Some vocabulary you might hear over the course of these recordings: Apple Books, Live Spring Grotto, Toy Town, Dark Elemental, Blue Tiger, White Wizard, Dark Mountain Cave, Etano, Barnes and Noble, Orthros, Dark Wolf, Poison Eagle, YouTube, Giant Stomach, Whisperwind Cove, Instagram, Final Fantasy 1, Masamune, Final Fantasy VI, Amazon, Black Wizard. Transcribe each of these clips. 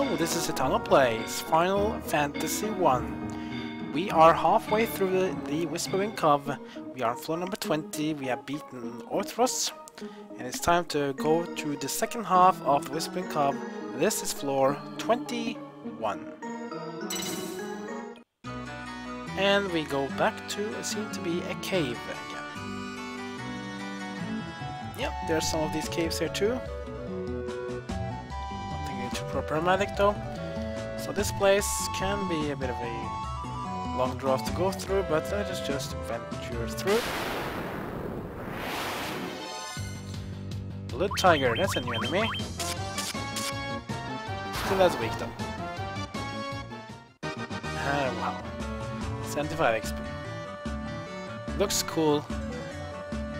Hello, this is Etano Plays Final Fantasy 1. We are halfway through the Whisperwind Cove. We are on floor number 20. We have beaten Orthros, and it's time to go to the second half of the Whisperwind Cove. This is floor 21. And we go back to what seems to be a cave again. Yep, there's some of these caves here too. Problematic though, so this place can be a bit of a long draft to go through, but let us just venture through. Blue Tiger, that's a new enemy. Still that's weak though. Ah wow, 75 XP. Looks cool,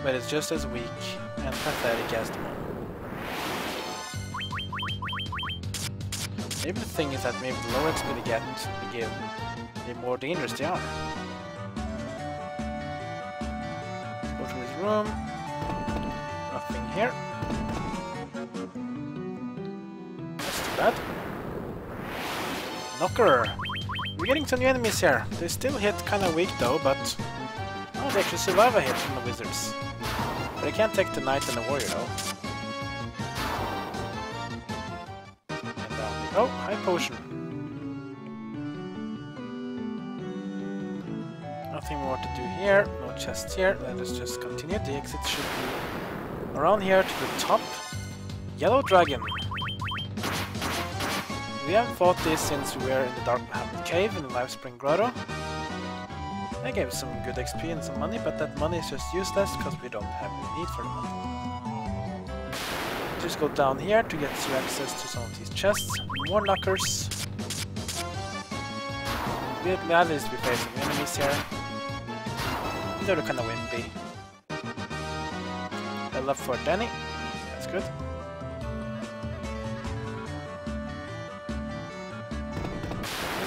but it's just as weak and pathetic as the one. Maybe the thing is that maybe the lower XP they get, they give, the more dangerous they are. Go to this room. Nothing here. That's too bad. Knocker! We're getting some new enemies here. They still hit kind of weak though, but... oh, they actually survive a hit from the wizards. But they can't take the knight and the warrior though. Oh, high potion. Nothing more to do here, no chest here. Let us just continue. The exit should be around here to the top. Yellow dragon. We haven't fought this since we were in the Dark Mountain Cave in the Live Spring Grotto. That gave some good XP and some money, but that money is just useless because we don't have any need for the money. Just go down here to get some access to some of these chests. More knockers. We're glad to be facing enemies here. These are kind of wimpy. I love for Danny. That's good.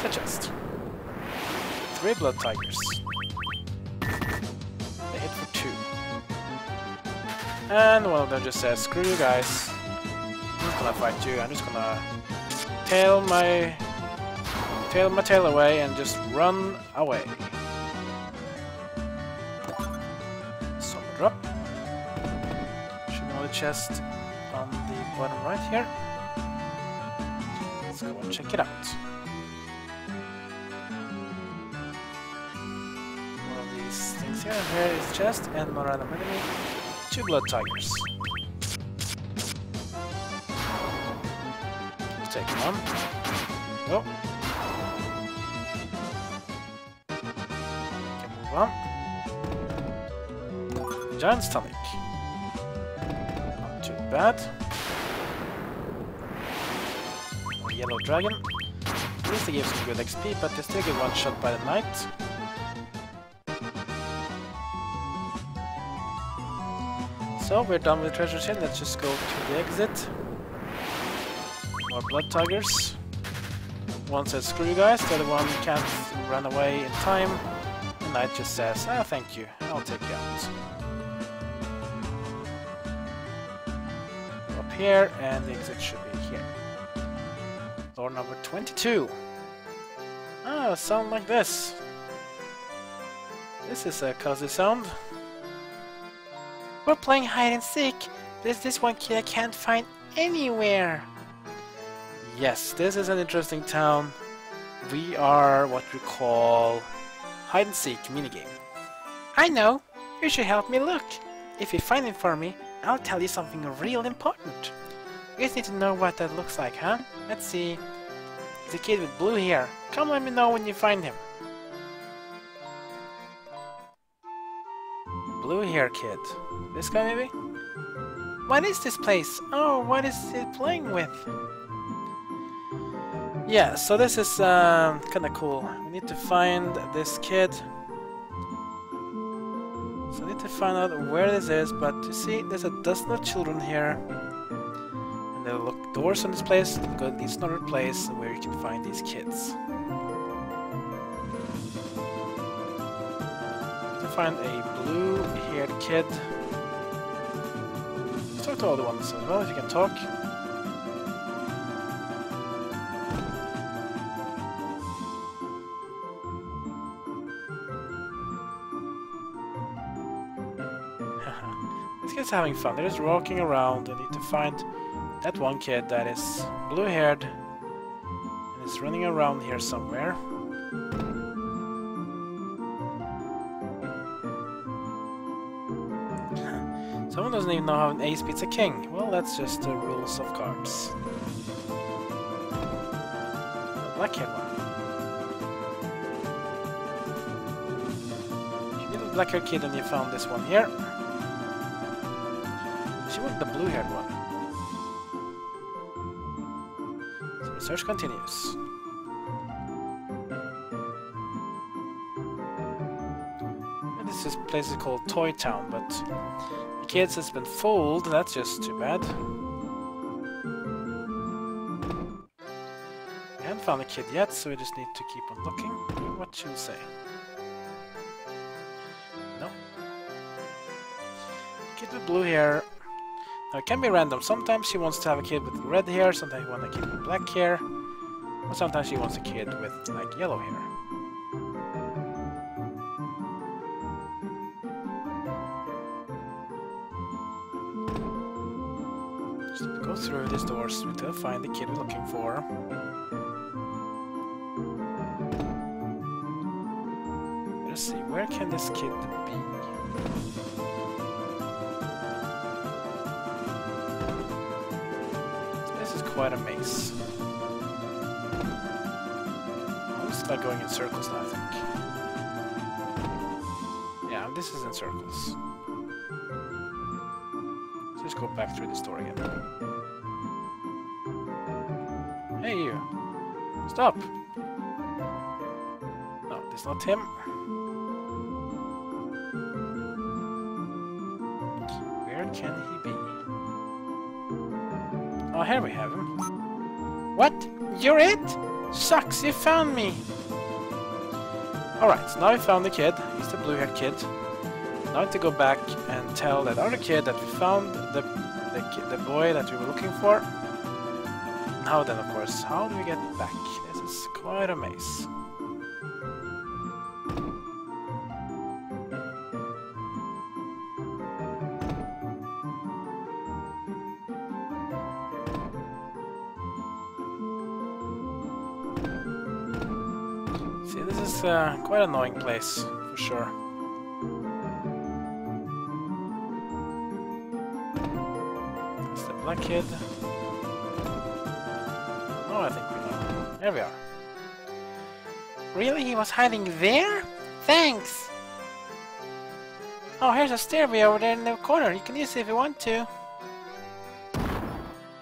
There's a chest. 3 blood tigers. They hit for 2. And one of them just says, screw you guys, I'm just gonna fight you, I'm just gonna tail my tail away and just run away. So drop. Should know the chest on the bottom right here. Let's go and check it out. One of these things here, and here is chest and more random enemy. 2 blood tigers. We'll take one. Go. Okay, move on. Giant Stomach. Not too bad. More yellow dragon. At least they give some good XP, but they still get one shot by the knight. So we're done with the treasure ship, let's just go to the exit. More blood tigers. One says screw you guys, the other one can't run away in time. The knight just says, ah, thank you, I'll take you out. Go up here, and the exit should be here. Floor number 22. Ah, sound like this. This is a cozy sound. We're playing hide and seek. There's this one kid I can't find anywhere. Yes, this is an interesting town. We are what we call hide and seek minigame. I know. You should help me look. If you find it for me, I'll tell you something real important. You just need to know what that looks like, huh? Let's see. It's a kid with blue hair. Come let me know when you find him. Blue hair kid. This guy maybe? What is this place? Oh, what is it playing with? Yeah, so this is kinda cool. We need to find this kid. So I need to find out where this is, but you see there's a dozen of children here. And there are doors in this place, go to each another place where you can find these kids. Find a blue-haired kid. Let's talk to all the ones as well if you can talk. This kid's having fun. They're just walking around. I need to find that one kid that is blue-haired and is running around here somewhere. Someone doesn't even know how an ace beats a king. Well, that's just the rules of cards. Black-haired one. You need a black-haired kid and you found this one here. She went the blue-haired one. So research continues. And this place is called Toy Town, but the kids has been fooled. That's just too bad. We haven't found a kid yet, so we just need to keep on looking. What should we say? No. Kid with blue hair. Now, it can be random. Sometimes she wants to have a kid with red hair, sometimes she wants a kid with black hair, or sometimes she wants a kid with, like, yellow hair. Just go through these doors until we find the kid we're looking for. Let's see, where can this kid be? Quite a maze. I'll start going in circles now, I think. Yeah, this is in circles. Let's just go back through the store again. Hey, you! Stop! No, this is not him. Where can he be? Oh, here we have him. What? You're it? Sucks, you found me! Alright, so now we found the kid. He's the blue-haired kid. Now we have to go back and tell that other kid that we found the boy that we were looking for. Now then, of course, how do we get back? This is quite a maze. Quite an annoying place, for sure. It's the black kid. Oh, I think we know. There we are. Really? He was hiding there? Thanks! Oh, here's a stairway over there in the corner. You can use it if you want to.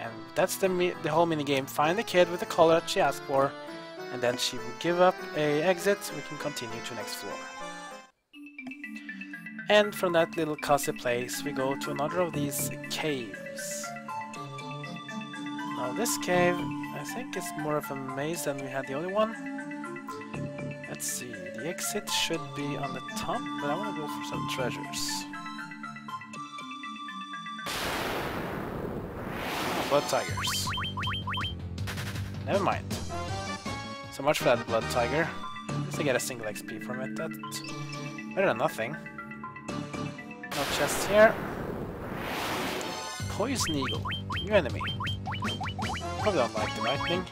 And that's the whole minigame. Find the kid with the color that she asked for. And then she will give up a exit, so we can continue to next floor. And from that little cozy place, we go to another of these caves. Now this cave, I think it's more of a maze than we had the other one. Let's see, the exit should be on the top, but I want to go for some treasures. Oh, blood tigers. Never mind. So much for that Blood Tiger. At least I get a single XP from it. That's better than nothing. No chests here. Poison Eagle. New enemy. Probably don't like the lightning.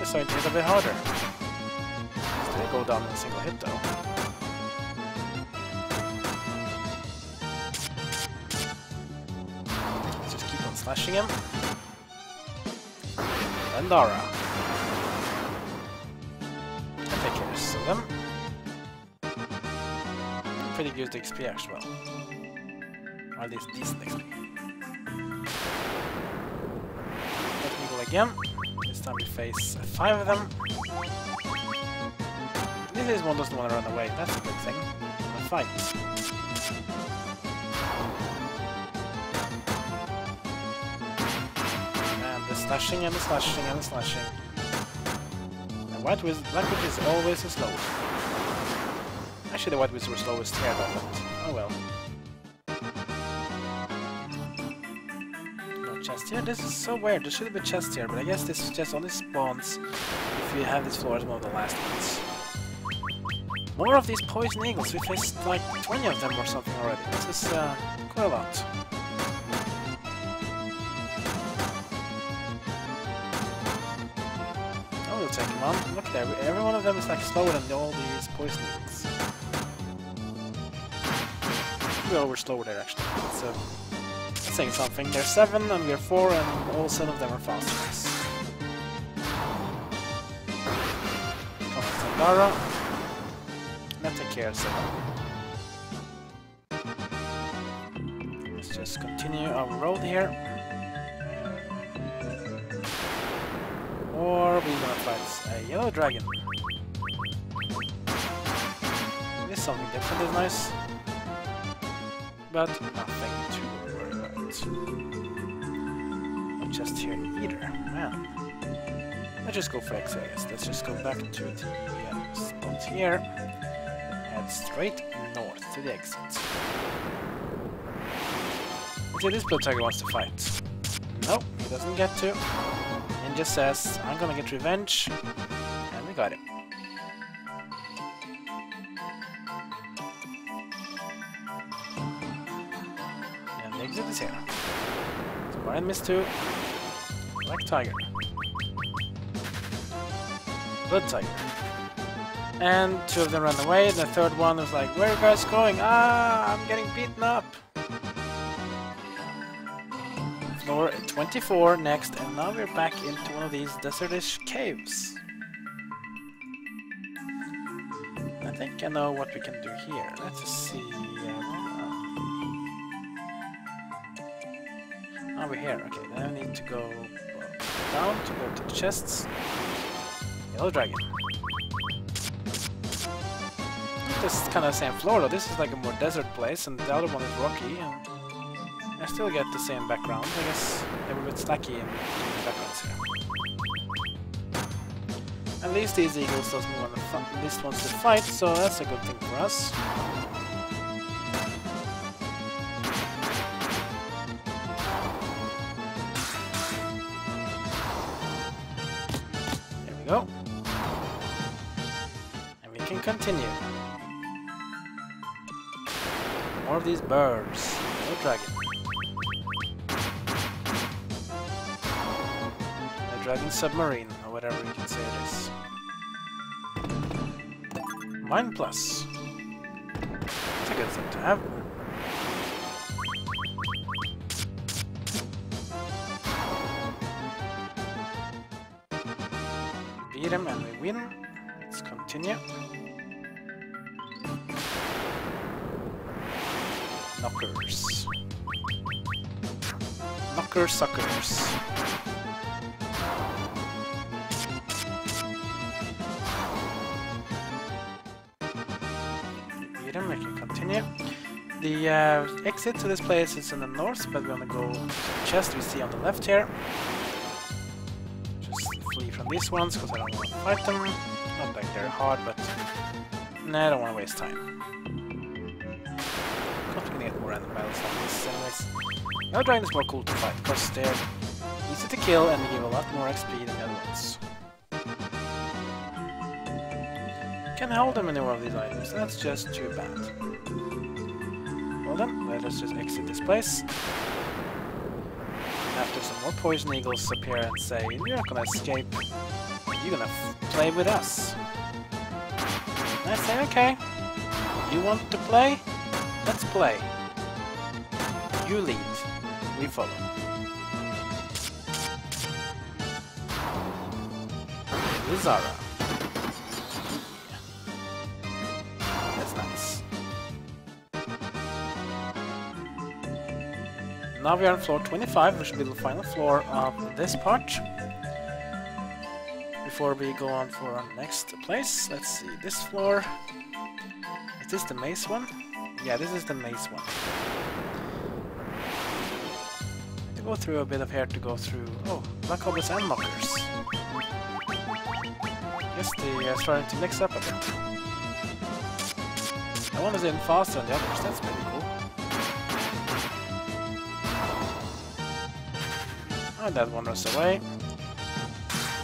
This one is a bit harder. Still go down in a single hit though. Let's just keep on slashing him. Andara. I take care of them. Pretty good XP as well. Or at least decent XP. Technical again. This time we face 5 of them. This is one doesn't want to run away, that's a good thing. A fight. Slashing and slashing and slashing. The White Wizard, Black Wizard is always the slowest. Actually, the White Wizard was slowest here, but oh well. No chest here. This is so weird. There should be a chest here, but I guess this chest only spawns if you have this floor as one of the last ones. more of these poison eagles. We faced like 20 of them or something already. This is quite a lot. Oh, we'll take them on. Look there, every one of them is like slower than all these poison eagles. We all were slower there actually. So saying something. There's 7 and we're 4 and all 7 of them are fast. Lara, let's take care of someone. Let's just continue our road here. Or we're gonna fight a yellow dragon. This is something different, is nice. But nothing to worry about. Not just here either, man. Let's just go for X, I guess. Let's just go back to the spot here. Head straight north to the exit. Let's see, this Blue Tiger wants to fight. No, he doesn't get to. And just says, I'm gonna get revenge. And we got him. And the exit is here. So Brian missed 2. Black Tiger. Blue Tiger. And 2 of them ran away, and the 3rd one was like, where are you guys going? Ah, I'm getting beaten up! Floor 24 next, and now we're back into one of these desertish caves. I think I know what we can do here. Let's just see... oh, we're here. Okay, now we need to go down to go to the chests. Yellow dragon. This is kind of the same floor though, this is like a more desert place and the other one is rocky and I still get the same background, I guess they were a bit slacky in the backgrounds here. At least these eagles doesn't want to fight, at least wants to fight, so that's a good thing for us. There we go. Continue. More of these birds. No dragon. A dragon submarine, or whatever you can say it is. Mine plus. It's a good thing to have. Beat him and we win. Let's continue. Knockers. Knocker suckers. We can continue. The exit to this place is in the north, but we're gonna go to the chest we see on the left here. Just flee from these ones, because I don't want to fight them. Not like they're hard, but... nah, I don't want to waste time. Random battles like this, anyways. Now dragon is more cool to fight because they're easy to kill and they give a lot more XP than the other ones. Can't hold them in any of these items, that's just too bad. Well then, let us just exit this place. After some more poison eagles appear and say, you're not gonna escape, you're gonna play with us. And I say, okay, you want to play? Let's play. You lead, we follow. Lizara. Yeah. That's nice. Now we are on floor 25, which will be the final floor of this part. Before we go on for our next place, let's see this floor. Is this the maze one? Yeah, this is the maze one. Go through a bit of hair to go through. Oh, black hobbits and knockers. Yes, they are starting to mix up a bit. That one is even faster than the others, that's pretty cool. And that one runs away.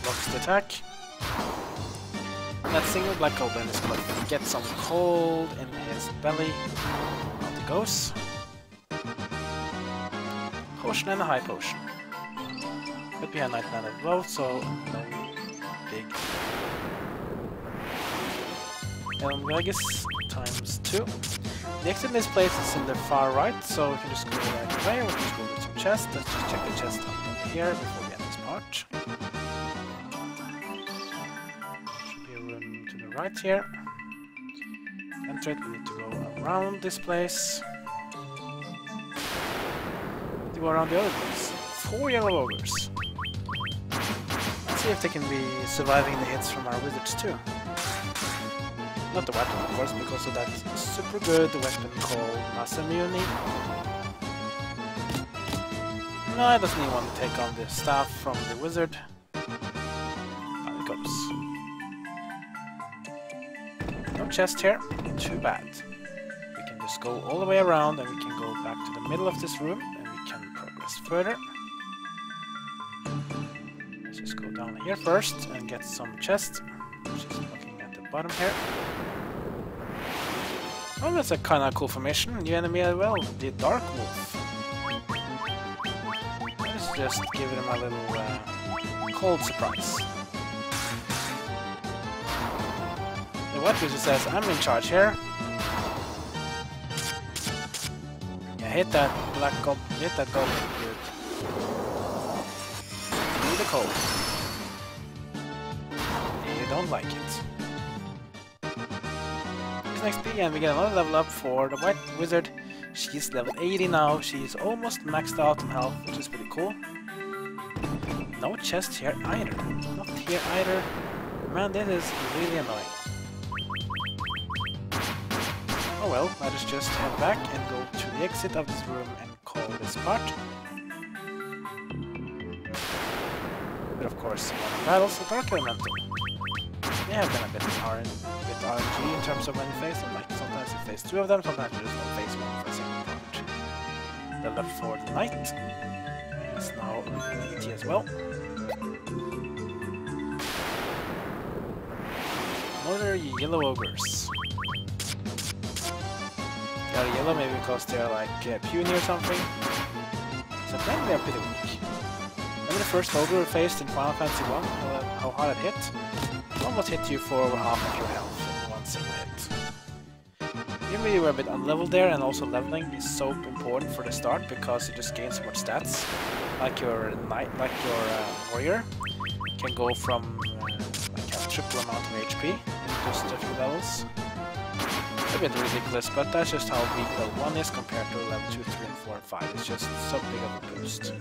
Blocks the attack. That single black goblin is going to get some cold in his belly. Out it goes. Potion and a high potion. Could be a 99 of both, so no big Elmagus times 2. The exit in this place is in the far right, so we can just go right away. We'll just go to the chest. Let's just check the chest up over here before we end this part. Should be a room to the right here. Enter it, we need to go around this place. We need to go around the other place. 4 yellow ogres. Let's see if they can be surviving the hits from our wizards too. Not the weapon, of course, because of that super good weapon called Masamune. No, I doesn't even want to take on the staff from the wizard. Down it goes. No chest here. Too bad. We can just go all the way around and we can go back to the middle of this room and we can progress further. Let's just go down here first and get some chests. Which is looking at the bottom here. Oh, that's a kind of cool formation. New enemy as well, the Dark Wolf. Let's just give them a little cold surprise. The White Wizard says, I'm in charge here. Yeah, hit that black goblin, hit that goblin, dude. Through the cold. You don't like it. XP, and we get another level up for the White Wizard. She's level 80 now. She's almost maxed out in health, which is pretty cool. No chest here either. Not here either. Man, this is really annoying. Oh well, let us just head back and go to the exit of this room and call this part. But of course, one battles the Dark Elemental. They have been a bit hard. RNG in terms of when you face them, like sometimes you face 2 of them, sometimes you just don't face one for a single part. Level up for the knight. It's now 80 as well. Another yellow ogres. They are yellow maybe because they are like puny or something. Sometimes they are pretty weak. Remember the first ogre we faced in Final Fantasy 1? How hard it hit? Almost hit you for over half of your health. Even though you were a bit unleveled there, and also leveling is so important for the start because you just gain so much stats. Like your knight, like your warrior can go from like a triple amount of HP in just a few levels. It's a bit ridiculous, but that's just how weak level 1 is compared to level 2, 3, and 4, and 5. It's just so big of a boost.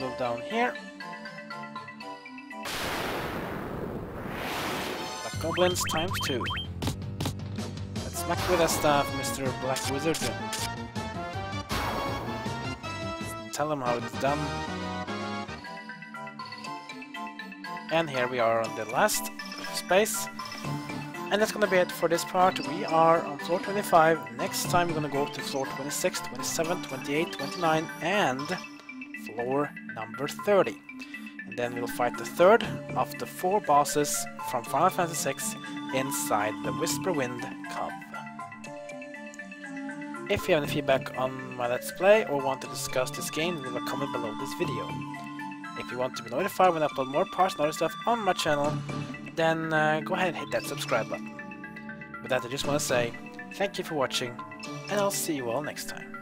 Go down here. Goblins times 2. Let's smack with a staff, Mr. Black Wizard. Tell him how it's done. And here we are on the last space. And that's gonna be it for this part. We are on floor 25. Next time we're gonna go to floor 26, 27, 28, 29, and floor number 30. Then we'll fight the third of the 4 bosses from Final Fantasy VI inside the Whisperwind Cove. If you have any feedback on my Let's Play or want to discuss this game, leave a comment below this video. If you want to be notified when I upload more parts and other stuff on my channel, then go ahead and hit that subscribe button. With that, I just want to say thank you for watching, and I'll see you all next time.